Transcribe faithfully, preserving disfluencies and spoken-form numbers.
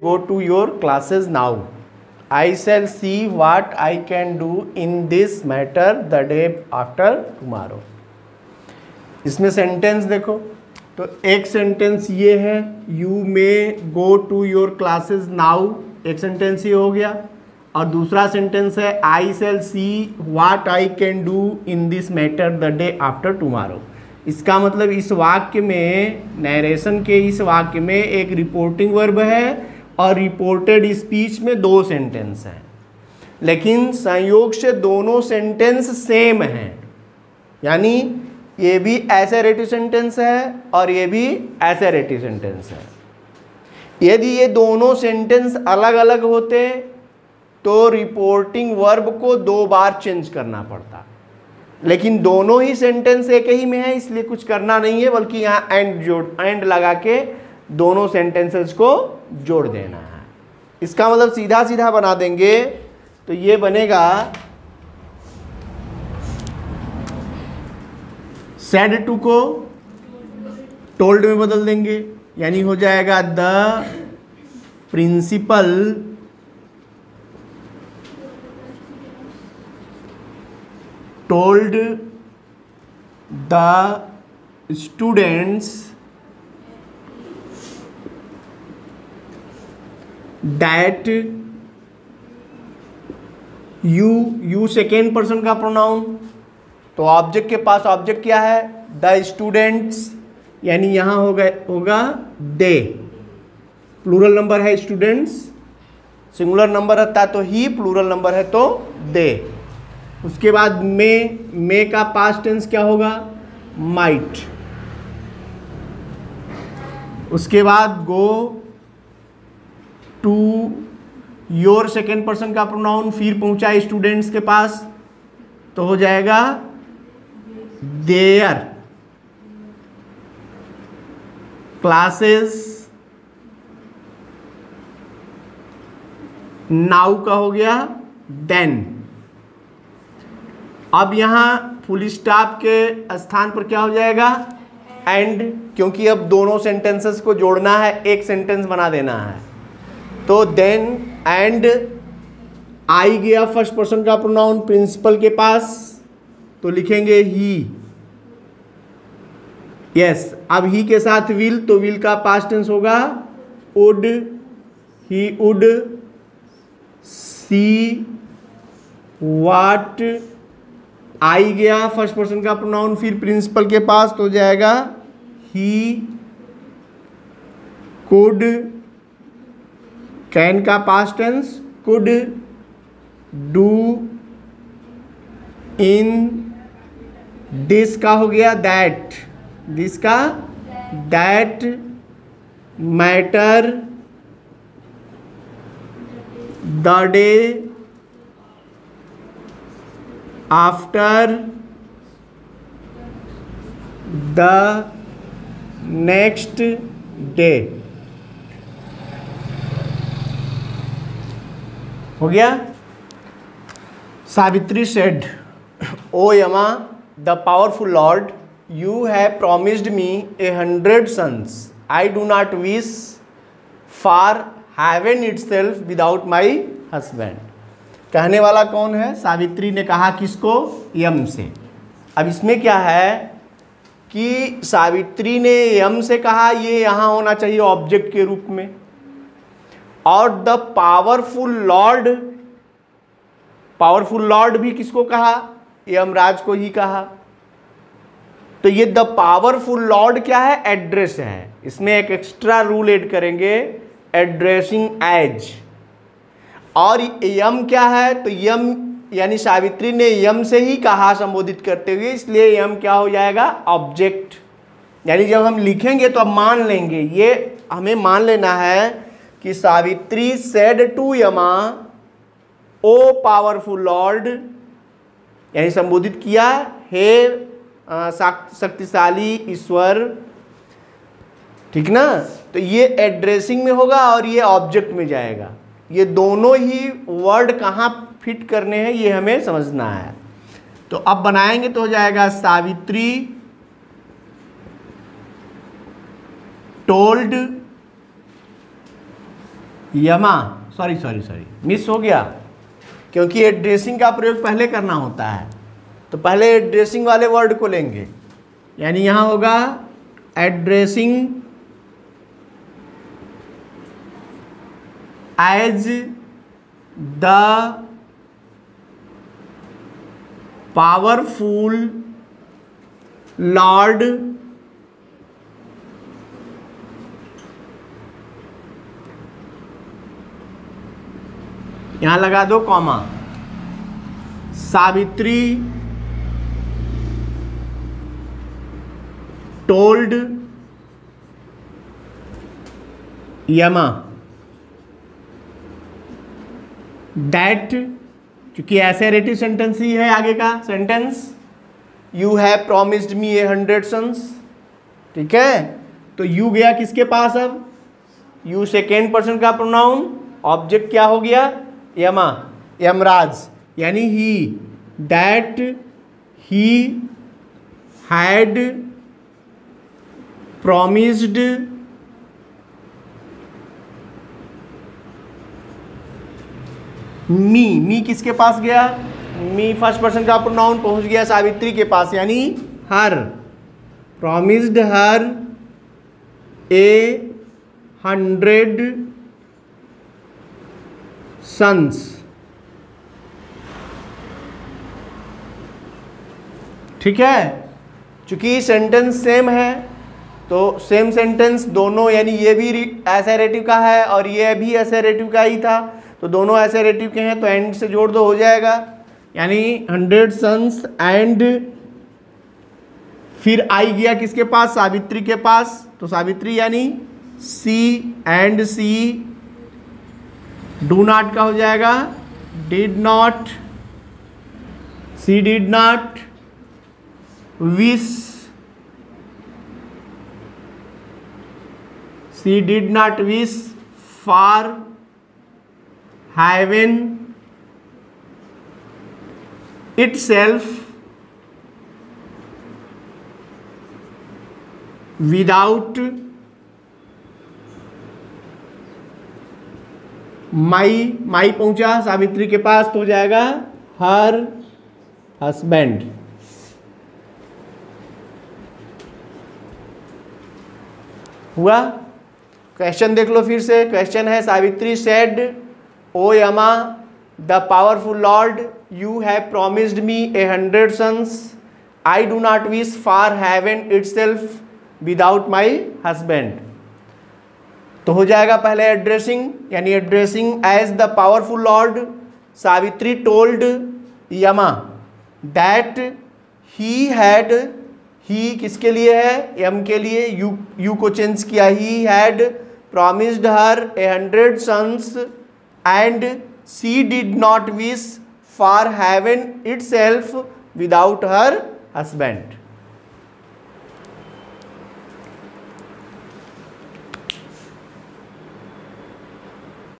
Go to your classes now. I shall see what I can do in this matter the day after tomorrow. इसमें sentence देखो तो एक sentence ये है you may go to your classes now, एक sentence ये हो गया और दूसरा सेंटेंस है I shall see what I can do in this matter the day after tomorrow. इसका मतलब इस वाक्य में, नरेशन के इस वाक्य में एक रिपोर्टिंग वर्ब है और रिपोर्टेड स्पीच में दो सेंटेंस हैं, लेकिन संयोग से दोनों सेंटेंस सेम हैं, यानी ये भी एसेरेटिव सेंटेंस है और ये भी एसेरेटिव सेंटेंस है। यदि ये दोनों सेंटेंस अलग अलग होते तो रिपोर्टिंग वर्ब को दो बार चेंज करना पड़ता, लेकिन दोनों ही सेंटेंस एक ही में है इसलिए कुछ करना नहीं है, बल्कि यहाँ एंड जोड़ एंड लगा के दोनों सेंटेंसेस को जोड़ देना है। इसका मतलब सीधा सीधा बना देंगे तो ये बनेगा said to को told में बदल देंगे, यानी हो जाएगा the principal told the students that you you second person का pronoun, तो ऑब्जेक्ट के पास ऑब्जेक्ट क्या है द स्टूडेंट्स, यानी यहाँ हो गए होगा दे, प्लूरल नंबर है स्टूडेंट्स, सिंगुलर नंबर रहता तो ही, प्लूरल नंबर है तो दे। उसके बाद मे, मे का पास्ट टेंस क्या होगा माइट। उसके बाद go to your second person का प्रोनाउन, फिर पहुंचा स्टूडेंट्स के पास तो हो जाएगा Their classes now का हो गया then। अब यहाँ फुल स्टॉप के स्थान पर क्या हो जाएगा and, क्योंकि अब दोनों सेंटेंसेस को जोड़ना है, एक सेंटेंस बना देना है। तो then and आई गया फर्स्ट पर्सन का प्रोनाउन प्रिंसिपल के पास तो लिखेंगे ही, यस yes, अब ही के साथ विल, तो विल का पास्ट टेंस होगा would, he would see what, I गया फर्स्ट पर्सन का प्रोनाउन फिर प्रिंसिपल के पास तो हो जाएगा ही कुड, कैन का past tense could do, in this का हो गया दैट, दिस का that matter the day after the next day हो गया। Savitri said O Yama the powerful lord you have promised me a hundred sons I do not wish for heaven itself without my husband. कहने वाला कौन है, सावित्री ने कहा किसको, यम से। अब इसमें क्या है कि सावित्री ने यम से कहा, ये यहाँ होना चाहिए ऑब्जेक्ट के रूप में, और the powerful lord, powerful lord भी किसको कहा, यमराज को ही कहा। तो ये द पावरफुल लॉर्ड क्या है, एड्रेस है। इसमें एक एक्स्ट्रा रूल ऐड करेंगे एड्रेसिंग एज, और यम क्या है तो यम यानी सावित्री ने यम से ही कहा संबोधित करते हुए, इसलिए यम क्या हो जाएगा ऑब्जेक्ट। यानी जब हम लिखेंगे तो अब मान लेंगे, ये हमें मान लेना है कि सावित्री सेड टू यमा ओ पावरफुल लॉर्ड, यानी संबोधित किया हे शक्तिशाली ईश्वर, ठीक ना। तो ये एड्रेसिंग में होगा और ये ऑब्जेक्ट में जाएगा। ये दोनों ही वर्ड कहाँ फिट करने हैं ये हमें समझना है। तो अब बनाएंगे तो हो जाएगा Savitri told Yama sorry sorry sorry miss हो गया, क्योंकि ये ड्रेसिंग का प्रयोग पहले करना होता है। तो पहले ड्रेसिंग वाले वर्ड को लेंगे, यानी यहाँ होगा addressing as the powerful lord यहाँ लगा दो comma, Savitri told Yama that, क्योंकि ऐसे रेटिव सेंटेंस ही है आगे का sentence, you have promised me a hundred sons, ठीक है। तो यू गया किसके पास, अब यू सेकेंड पर्सन का प्रोनाउन, ऑब्जेक्ट क्या हो गया यमा यमराज, यानी he that he had promised me, me किसके पास गया, मी फर्स्ट पर्सन का प्रोनाउन पहुंच गया सावित्री के पास, यानी her, promised her a hundred sons, ठीक है। चूंकि सेंटेंस सेम है तो सेम सेंटेंस दोनों, यानी ये भी असैरेटिव का है और ये भी असैरेटिव का ही था, तो दोनों असैरेटिव के हैं, तो एंड से जोड़ दो हो जाएगा, यानी हंड्रेड सन्स एंड, फिर आई गया किसके पास सावित्री के पास, तो सावित्री यानी she and she do not का हो जाएगा did not, she did not wish, she did not wish for heaven itself without my, my पहुंचा सावित्री के पास तो हो जाएगा हर हस्बैंड, हुआ। क्वेश्चन देख लो फिर से, क्वेश्चन है Savitri said O Yama the powerful lord you have promised me a hundred sons I do not wish for heaven itself without my husband, तो हो जाएगा पहले एड्रेसिंग, यानी addressing as the powerful lord, Savitri told Yama that he had, he किसके लिए है यम के लिए, यू यू को चेंज किया, he had promised her a hundred sons and she did not wish for heaven itself without her husband.